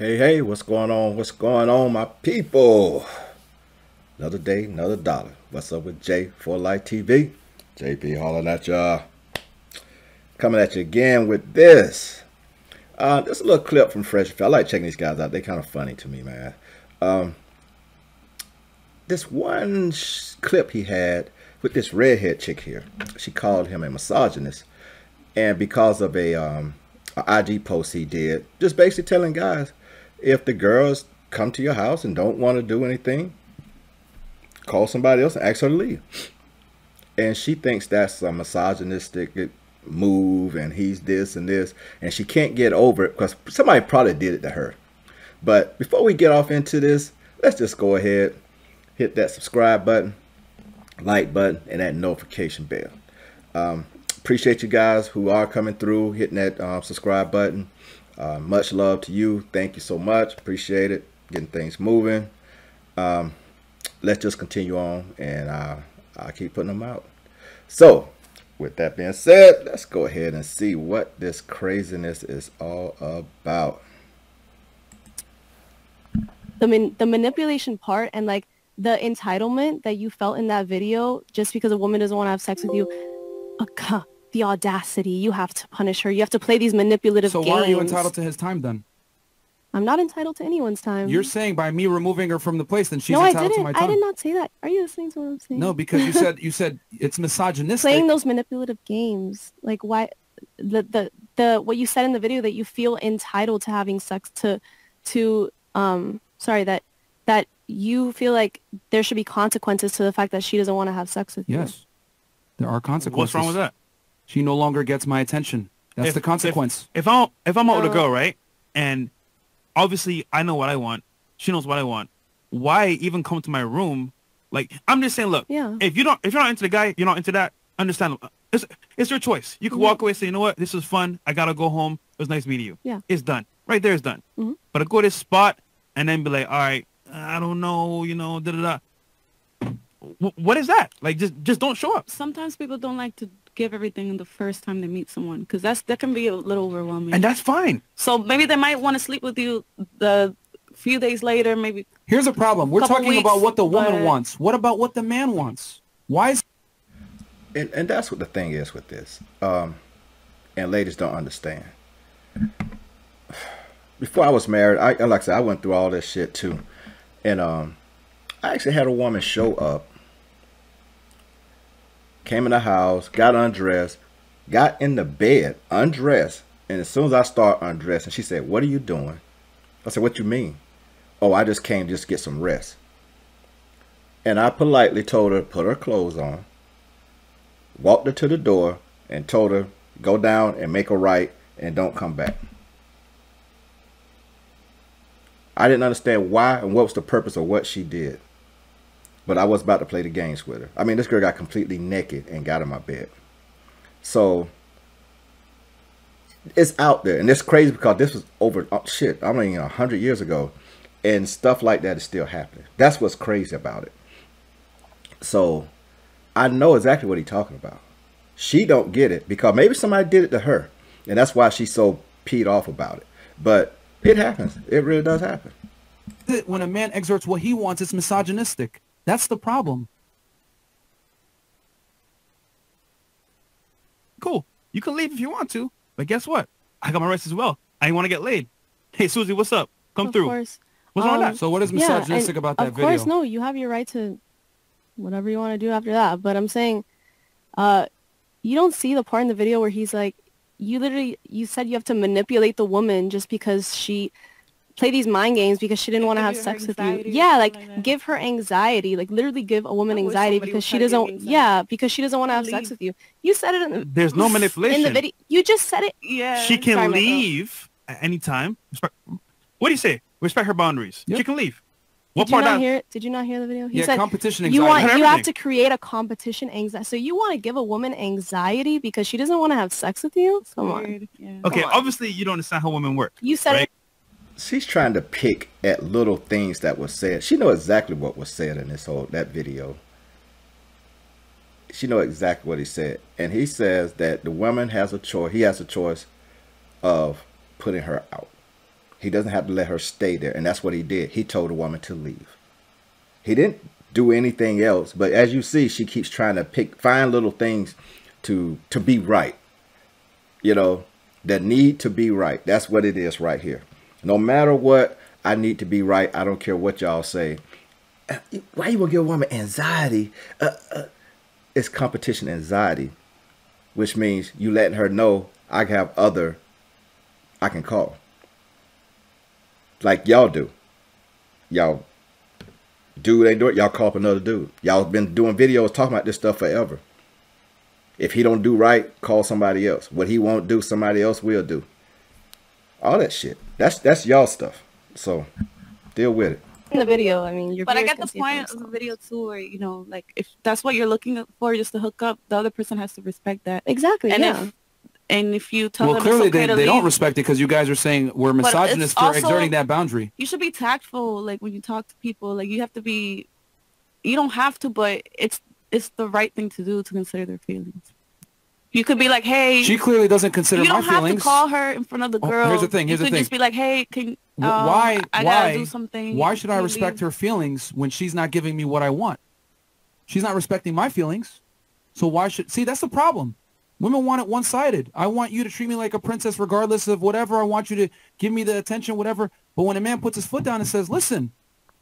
Hey, what's going on? What's going on, my people? Another day, another dollar. What's up with Jay for Life TV? JP hollering at y'all. Coming at you again with this. Just a little clip from Fresh Fit. I like checking these guys out. They're kind of funny to me, man. This one clip he had with this redhead chick here. She called him a misogynist. And because of an IG post he did, just basically telling guys, if the girls come to your house and don't want to do anything, call somebody else and ask her to leave. And she thinks that's a misogynistic move and he's this and this. And she can't get over it because somebody probably did it to her. But before we get off into this, let's just go ahead, hit that subscribe button, like button, and that notification bell. Appreciate you guys who are coming through, hitting that subscribe button. Much love to you. Thank you so much. Appreciate it. Getting things moving. Let's just continue on, and I'll keep putting them out. So with that being said, let's go ahead and see what this craziness is all about. The manipulation part and like the entitlement that you felt in that video just because a woman doesn't want to have sex with you. The audacity. You have to punish her. You have to play these manipulative games. So why are you entitled to his time then? I'm not entitled to anyone's time. You're saying by me removing her from the place, then she's entitled to my time. I did not say that. Are you listening to what I'm saying? No, because you said it's misogynistic. Playing those manipulative games. Like why what you said in the video that you feel entitled to having sex that you feel like there should be consequences to the fact that she doesn't want to have sex with you. Yes. There are consequences. What's wrong with that? She no longer gets my attention. That's the consequence. If I'm out with a girl, right? And obviously I know what I want. She knows what I want. Why even come to my room? Like, I'm just saying, look, if you're not into the guy, you're not into that, understand. It's your choice. You can walk away and say, you know what, this was fun. I gotta go home. It was nice meeting you. Yeah. It's done. Right there, it's done. But I go to this spot and then be like, all right, I don't know, you know, What is that? Like, just don't show up. Sometimes people don't like to give everything the first time they meet someone because that can be a little overwhelming. And that's fine. So maybe they might want to sleep with you the few days later, maybe. Here's a problem. We're talking about what the woman wants. What about what the man wants? Why is... And that's what the thing is with this. And ladies don't understand. Before I was married, like I said, I went through all this shit too. And I actually had a woman show up, came in the house, got undressed, got in the bed, undressed. And as soon as I start undressing, she said, what are you doing? I said, what you mean? Oh, I just came just to get some rest. And I politely told her to put her clothes on, walked her to the door and told her, go down and make a right and don't come back. I didn't understand why and what was the purpose of what she did. But I was about to play the games with her. I mean, this girl got completely naked and got in my bed. So it's out there. And it's crazy because this was over, I mean, 100 years ago. And stuff like that is still happening. That's what's crazy about it. So I know exactly what he's talking about. She don't get it because maybe somebody did it to her. And that's why she's so peed off about it. But it happens. It really does happen. When a man exerts what he wants, it's misogynistic. That's the problem. Cool. You can leave if you want to, but guess what? I got my rights as well. I want to get laid. Hey, Susie, what's up? Come through. Of course. What's wrong with that? So what is misogynistic about that video? Of course, no. You have your right to whatever you want to do after that. But I'm saying you don't see the part in the video where he's like, you said you have to manipulate the woman just because she played these mind games because she didn't want to have sex with you. Yeah, like give her anxiety, like literally give a woman anxiety because she doesn't. Yeah, because she doesn't want to have sex with you. You said it. There's no manipulation in the video. You just said it. Yeah, she can leave at any time. What do you say? Respect her boundaries. Yep. She can leave. What part of that? Did you not hear the video? He said competition anxiety. You have to create a competition anxiety. So you want to give a woman anxiety because she doesn't want to have sex with you? Come on. Yeah. Okay, obviously you don't understand how women work. You said it. She's trying to pick at little things that were said. She knows exactly what was said in this that video. She knows exactly what he said. And he says that the woman has a choice. He has a choice of putting her out. He doesn't have to let her stay there. And that's what he did. He told the woman to leave. He didn't do anything else. But as you see, she keeps trying to find little things to be right. You know, the need to be right. That's what it is right here. No matter what, I need to be right. I don't care what y'all say. Why you gonna give a woman anxiety? It's competition anxiety, which means you letting her know I have other I can call. Like y'all do. Y'all dude ain't doing it. Y'all call up another dude. Y'all been doing videos talking about this stuff forever. If he don't do right, call somebody else. What he won't do, somebody else will do. All that shit. That's y'all stuff. So deal with it. In the video, I mean, but I get the point of the video too, where, you know, like if that's what you're looking for, just to hook up, the other person has to respect that. Exactly. And yeah. If you tell them clearly it's okay they don't respect it because you guys are saying we're misogynists for exerting that boundary. You should be tactful, like when you talk to people, like you have to be. You don't have to, but it's the right thing to do to consider their feelings. You could be like, hey, she clearly doesn't consider my feelings. You don't have to call her in front of the girl. Here's the thing. Here's the thing. You could just be like, hey, can I gotta do something? Why should I respect her feelings when she's not giving me what I want? She's not respecting my feelings, so why should? See, that's the problem. Women want it one-sided. I want you to treat me like a princess regardless of whatever. I want you to give me the attention, whatever. But when a man puts his foot down and says, listen,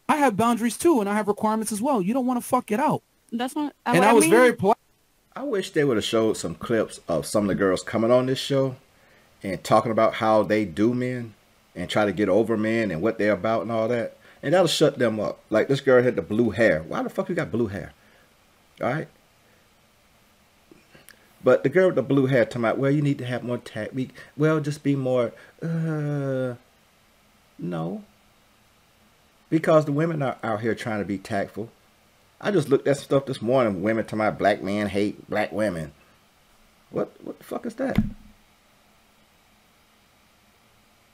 I have boundaries too, and I have requirements as well. You don't want to fuck it out. That's not what I mean. And I was very polite. I wish they would have showed some clips of some of the girls coming on this show and talking about how they do men and try to get over men and what they're about and all that. And that'll shut them up. Like this girl had the blue hair. Why the fuck you got blue hair? All right. But the girl with the blue hair talking about, well, you need to have more tact. Well, just be more, no. Because the women are out here trying to be tactful. I just looked at stuff this morning. Women talking about black men hate black women. What the fuck is that?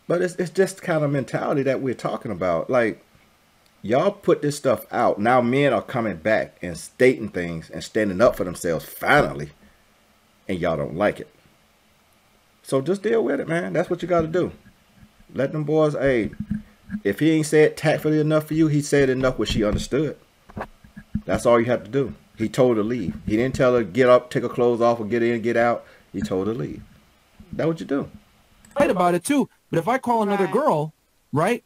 But it's just the kind of mentality that we're talking about. Like, y'all put this stuff out. Now men are coming back and stating things and standing up for themselves finally. And y'all don't like it. So just deal with it, man. That's what you got to do. Let them boys, hey, if he ain't said tactfully enough for you, he said enough where she understood. That's all you have to do. He told her to leave. He didn't tell her get up, take her clothes off, or get in, get out. He told her to leave. That's what you do. Right about it, too. But if I call another girl, right,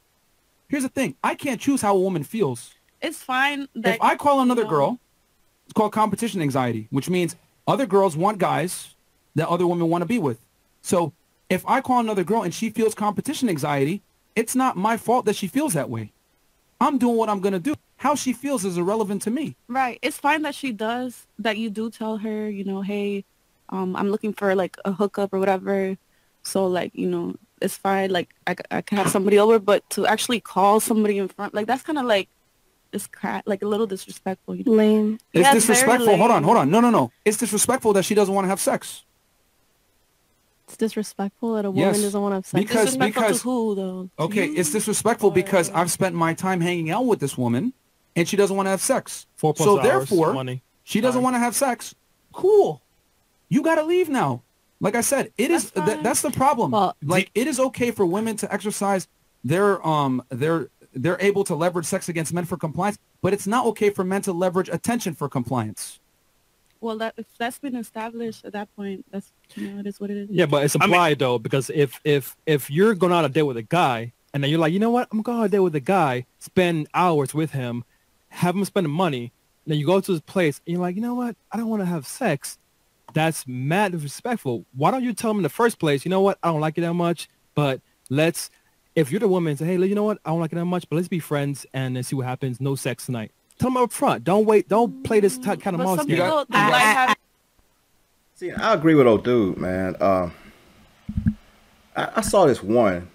here's the thing. I can't choose how a woman feels. It's fine. That if I call another girl, it's called competition anxiety, which means other girls want guys that other women want to be with. So if I call another girl and she feels competition anxiety, it's not my fault that she feels that way. I'm doing what I'm going to do. How she feels is irrelevant to me. Right. It's fine that she does, that you do tell her, you know, hey, I'm looking for like a hookup or whatever. So like, you know, it's fine. Like I can have somebody over, but to actually call somebody in front, like that's kind of like, it's crap, like a little disrespectful. You know? Lame. It's disrespectful. Lame. Hold on, hold on. No, no, no. It's disrespectful that she doesn't want to have sex. It's disrespectful that a woman doesn't want to have sex. Because to who, though? Okay, it's disrespectful because I've spent my time hanging out with this woman, and she doesn't want to have sex. So therefore, she doesn't want to have sex. Cool. You gotta leave now. Like I said, that's the problem. Well, like it is okay for women to exercise they're able to leverage sex against men for compliance, but it's not okay for men to leverage attention for compliance. Well, that's been established at that point. That's, you know, it is what it is. Yeah, but it's implied though, because if you're going out on a date with a guy and then you're like, you know what, I'm going on a date with a guy, spend hours with him, have him spend money, and then you go to his place and you're like, you know what, I don't want to have sex. That's mad disrespectful. Why don't you tell him in the first place, you know what, I don't like you that much, but let's. If you're the woman, say, hey, you know what? I don't like it that much, but let's be friends and see what happens. No sex tonight. Tell them up front. Don't wait. Don't play this kind of monster. See, I agree with old dude, man. I saw this one,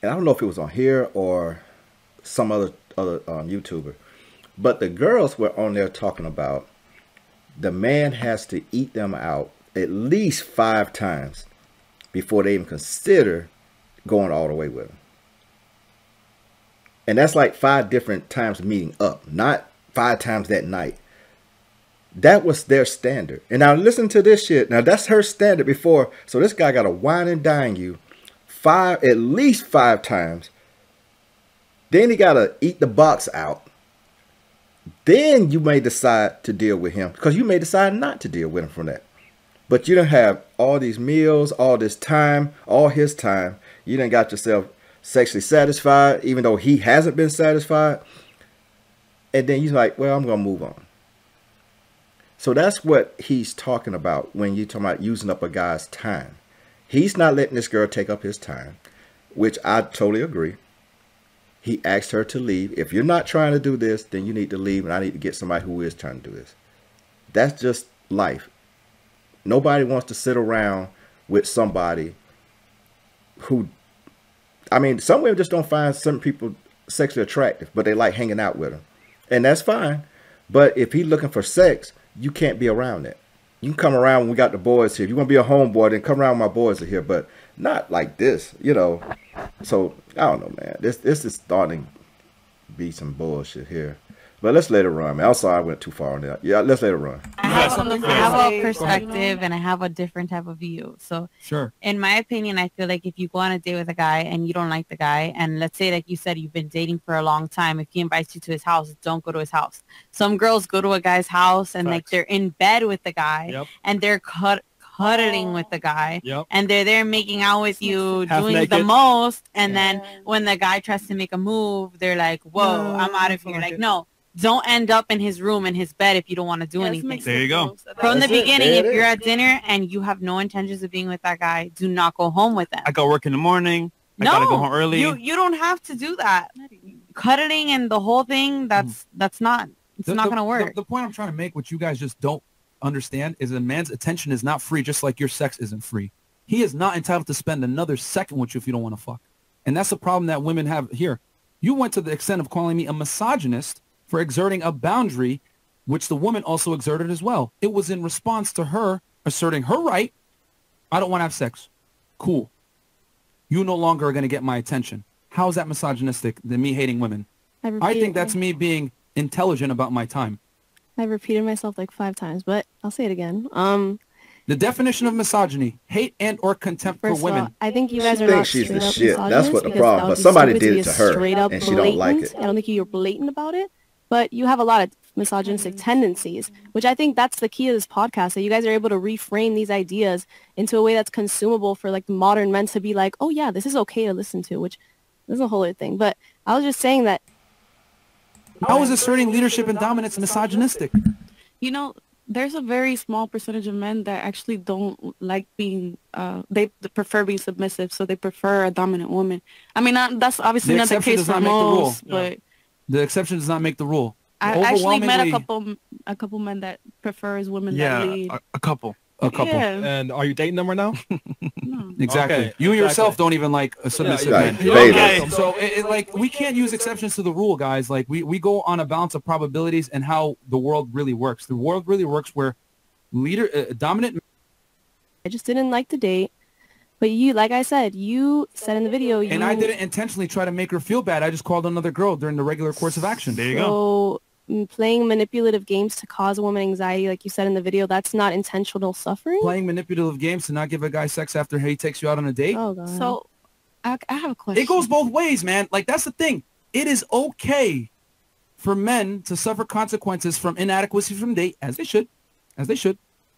and I don't know if it was on here or some other YouTuber, but the girls were on there talking about the man has to eat them out at least 5 times before they even consider going all the way with them. And that's like 5 different times meeting up, not 5 times that night. That was their standard. And now listen to this shit. Now that's her standard before. So this guy got to wine and dine you at least five times. Then he gotta eat the box out. Then you may decide to deal with him, because you may decide not to deal with him from that. But you don't have all these meals, all this time, all his time. You done got yourself sexually satisfied, even though he hasn't been satisfied. And then you're like, well, I'm gonna move on. So that's what he's talking about when you talking about using up a guy's time. He's not letting this girl take up his time, which I totally agree. He asked her to leave. If you're not trying to do this, then you need to leave, and I need to get somebody who is trying to do this. That's just life. Nobody wants to sit around with somebody who, I mean, some women just don't find some people sexually attractive, but they like hanging out with them. And that's fine. But if he's looking for sex, you can't be around that. You can come around when we got the boys here. If you want to be a homeboy, then come around when my boys are here. But not like this, you know. So, I don't know, man. This is starting to be some bullshit here. But let's let it run, man. I'm sorry I went too far on that. Yeah, let's let it run. I have a perspective, and I have a different type of view. So, sure. In my opinion, I feel like if you go on a date with a guy and you don't like the guy, and let's say, like you said, you've been dating for a long time. If he invites you to his house, don't go to his house. Some girls go to a guy's house, and like they're in bed with the guy, yep. And they're cuddling with the guy, yep. And they're there making out with you, half doing naked. The most. And then when the guy tries to make a move, they're like, whoa, no, I'm out of here. Like, no. Don't end up in his room, in his bed, if you don't want to do anything. There you go. From the beginning, if you're at dinner and you have no intentions of being with that guy, do not go home with them. I got work in the morning. No, I gotta go home early. You don't have to do that. Cuddling and the whole thing, that's not going to work. The point I'm trying to make, which you guys just don't understand, is a man's attention is not free, just like your sex isn't free. He is not entitled to spend another second with you if you don't want to fuck. And that's the problem that women have here. You went to the extent of calling me a misogynist for exerting a boundary, which the woman also exerted as well. It was in response to her asserting her right. I don't want to have sex. Cool. You no longer are going to get my attention. How is that misogynistic than me hating women? I think that's me being intelligent about my time. I've repeated myself like 5 times, but I'll say it again. The definition of misogyny, hate and or contempt for women. All, I think you guys are she's the shit. That's what the problem, but somebody did it to her, and she don't like it. I don't think you're blatant about it. But you have a lot of misogynistic tendencies, which I think that's the key to this podcast, that you guys are able to reframe these ideas into a way that's consumable for like modern men to be like, oh yeah, this is okay to listen to, which this is a whole other thing. But I was just saying that. How is asserting leadership and dominance misogynistic? You know, there's a very small percentage of men that actually don't like being, they prefer being submissive, so they prefer a dominant woman. I mean, that's obviously not the case for most, but... The exception does not make the rule. I actually met a couple men that prefers women that lead. A couple. Yeah. And are you dating them right now? No. Exactly. Okay. You yourself don't even like a submissive man. Okay. So like we can't use exceptions to the rule, guys. Like we go on a balance of probabilities and how the world really works. The world really works where dominant. I just didn't like the date. But you, like I said, you said in the video... And I didn't intentionally try to make her feel bad. I just called another girl during the regular course of action. There you go. So playing manipulative games to cause a woman anxiety, like you said in the video, that's not intentional suffering? Playing manipulative games to not give a guy sex after he takes you out on a date? Oh, God. So, I have a question. It goes both ways, man. Like, that's the thing. It is okay for men to suffer consequences from inadequacy from date, as they should.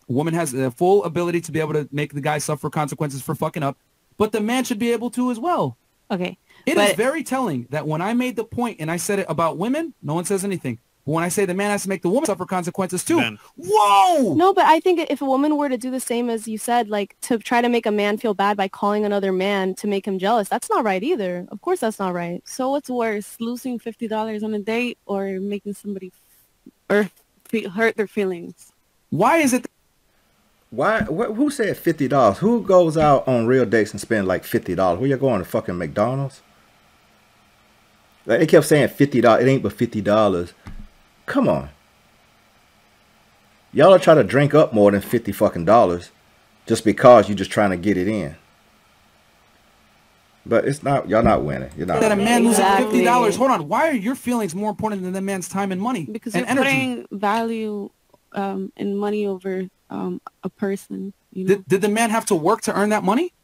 A woman has the full ability to be able to make the guy suffer consequences for fucking up, but the man should be able to as well. Okay. It is very telling that when I made the point and I said it about women, no one says anything. But when I say the man has to make the woman suffer consequences too, man. Whoa! No, but I think if a woman were to do the same as you said, like to try to make a man feel bad by calling another man to make him jealous, that's not right either. Of course that's not right. So what's worse, losing $50 on a date or making somebody hurt their feelings? Why is it... Why? Who said $50? Who goes out on real dates and spend like $50? Where you going to fucking McDonald's? Like they kept saying $50. It ain't but $50. Come on. Y'all are trying to drink up more than $50 just because you're just trying to get it in. But it's not. Y'all not winning. You're not. That a man loses $50. Hold on. Why are your feelings more important than that man's time and money? Because you're putting value and money over. A person. You know? Did the man have to work to earn that money?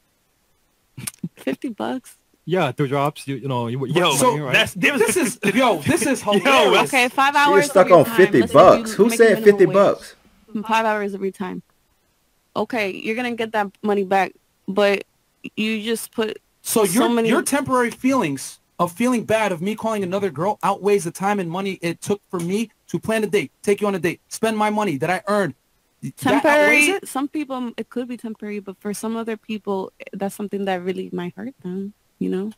$50? Yeah, 2 drops. You know, so money, right? this is hilarious. Yo, okay, 5 hours. You're stuck on time. 50 Let's bucks. Who said 50 wage? Bucks? 5 hours every time. Okay, you're gonna get that money back, but you just put your temporary feelings of feeling bad of me calling another girl outweighs the time and money it took for me to plan a date, take you on a date, spend my money that I earned. Temporary. Some people it could be temporary, but for some other people, that's something that really might hurt them. You know,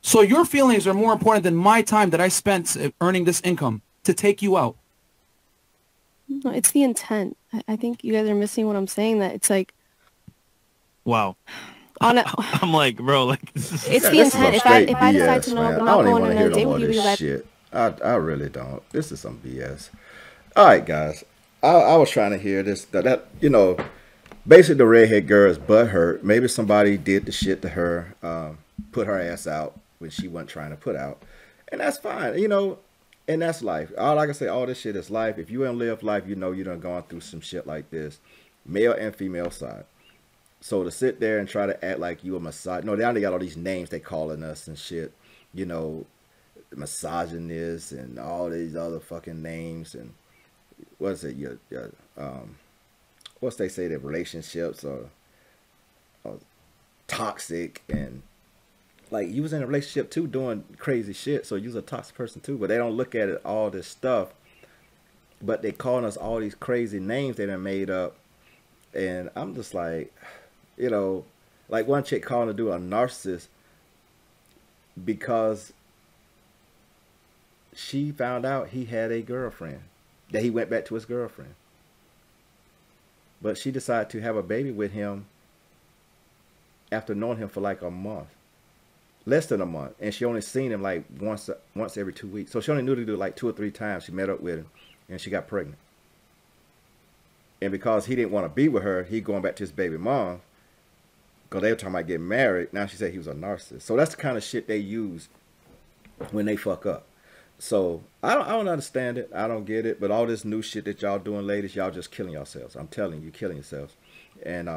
so your feelings are more important than my time that I spent earning this income to take you out. No, it's the intent. I think you guys are missing what I'm saying. That it's like, wow. I'm like, bro, like it's the intent. If I decide to know I'm not going on a date with you, this shit. I really don't. This is some BS. All right, guys. I was trying to hear this. That you know, basically the redhead girl is butt hurt. Maybe somebody did the shit to her. Put her ass out when she wasn't trying to put out, and that's fine, you know, and that's life. All I can say, all this shit is life. If you ain't lived life, you know you done gone through some shit like this, male and female side. So to sit there and try to act like you a misogynist, no, they already got all these names they calling us and shit, you know, misogynist and all these other fucking names, and what is it, what's they say, that relationships are toxic, and like you was in a relationship too doing crazy shit, so you was a toxic person too, but they don't look at it all this stuff, but they calling us all these crazy names they done made up. And I'm just like, you know, like one chick calling a dude a narcissist because she found out he had a girlfriend, that he went back to his girlfriend, but she decided to have a baby with him after knowing him for like a month, less than a month, and she only seen him like once every 2 weeks, so she only knew to do like 2 or 3 times. She met up with him and she got pregnant, and because he didn't want to be with her, he going back to his baby mom because they were talking about getting married. Now she said he was a narcissist. So that's the kind of shit they use when they fuck up. So I don't understand it. I don't get it. But all this new shit that y'all doing, ladies, y'all just killing yourselves. I'm telling you, killing yourselves. And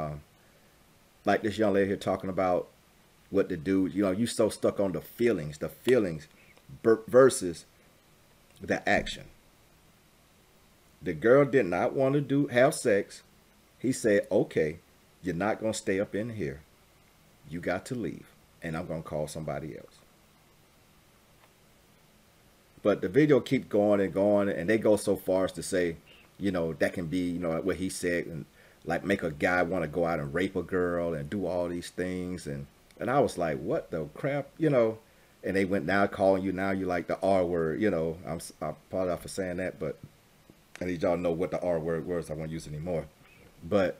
like this young lady here talking about what to do, you know, you so stuck on the feelings versus the action. The girl did not want to have sex. He said, okay, you're not going to stay up in here. You got to leave, and I'm going to call somebody else. But the video keep going and going, and they go so far as to say, you know, that can be, you know, what he said, and like make a guy want to go out and rape a girl and do all these things. And I was like, what the crap, you know? And they went now calling you, now you like the R word, you know. I'm probably off for saying that, but I need y'all know what the R word was. I won't use it anymore. But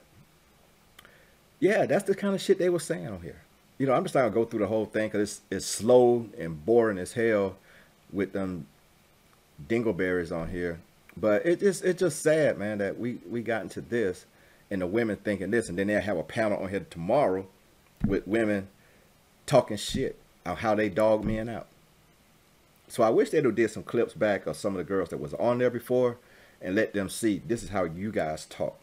yeah, that's the kind of shit they were saying on here. You know, I'm just not gonna go through the whole thing because it's slow and boring as hell with them dingleberries on here. But it's just sad, man, that we got into this and the women thinking this, and then they'll have a panel on here tomorrow with women talking shit on how they dog men out. So I wish they'd have did some clips back of some of the girls that was on there before and let them see, this is how you guys talk.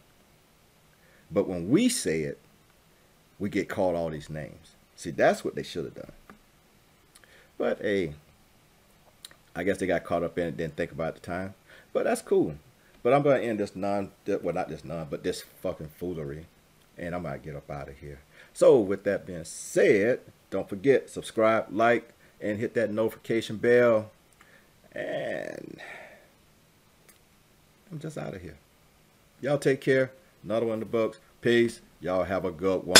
But when we say it, we get called all these names. See, that's what they should have done. But hey, I guess they got caught up in it, didn't think about it at the time. But that's cool. But I'm going to end this this fucking foolery. And I'm going to get up out of here. So with that being said, don't forget, subscribe, like, and hit that notification bell. And I'm just out of here. Y'all take care. Another one in the books. Peace. Y'all have a good one.